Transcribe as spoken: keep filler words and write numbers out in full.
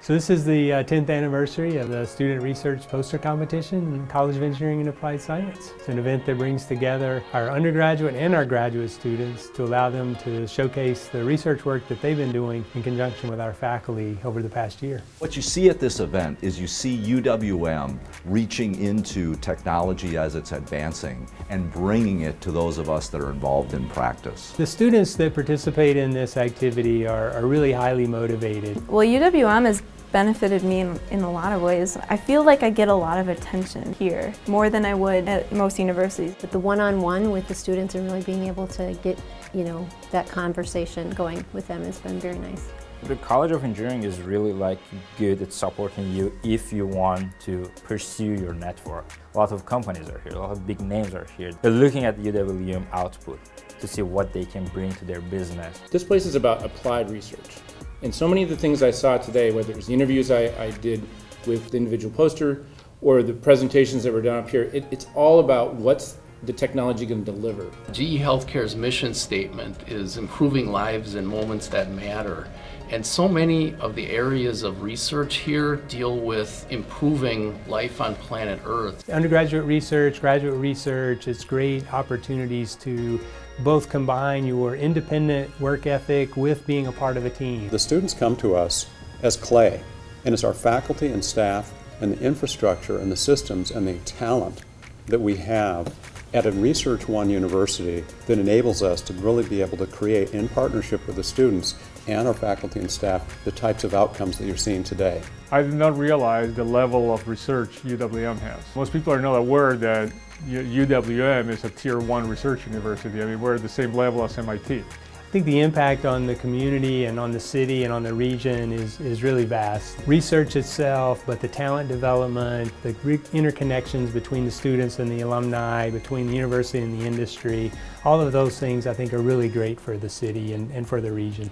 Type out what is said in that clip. So this is the uh, tenth anniversary of the Student Research Poster Competition in College of Engineering and Applied Science. It's an event that brings together our undergraduate and our graduate students to allow them to showcase the research work that they've been doing in conjunction with our faculty over the past year. What you see at this event is you see U W M reaching into technology as it's advancing and bringing it to those of us that are involved in practice. The students that participate in this activity are, are really highly motivated. Well, U W M is benefited me in, in a lot of ways. I feel like I get a lot of attention here, more than I would at most universities. But the one-on-one with the students and really being able to get, you know, that conversation going with them has been very nice. The College of Engineering is really like good at supporting you if you want to pursue your network. A lot of companies are here, a lot of big names are here. They're looking at the U W M output to see what they can bring to their business. This place is about applied research. And so many of the things I saw today, whether it was the interviews I, I did with the individual poster or the presentations that were done up here, it, it's all about what's the technology going to deliver. G E Healthcare's mission statement is improving lives in moments that matter. And so many of the areas of research here deal with improving life on planet Earth. Undergraduate research, graduate research, it's great opportunities to both combine your independent work ethic with being a part of a team. The students come to us as clay, and it's our faculty and staff and the infrastructure and the systems and the talent that we have at a Research One university that enables us to really be able to create, in partnership with the students and our faculty and staff, the types of outcomes that you're seeing today. I did not realize the level of research U W M has. Most people are not aware that U W M is a tier one research university. I mean, we're at the same level as M I T. I think the impact on the community and on the city and on the region is, is really vast. Research itself, but the talent development, the interconnections between the students and the alumni, between the university and the industry, all of those things I think are really great for the city and, and for the region.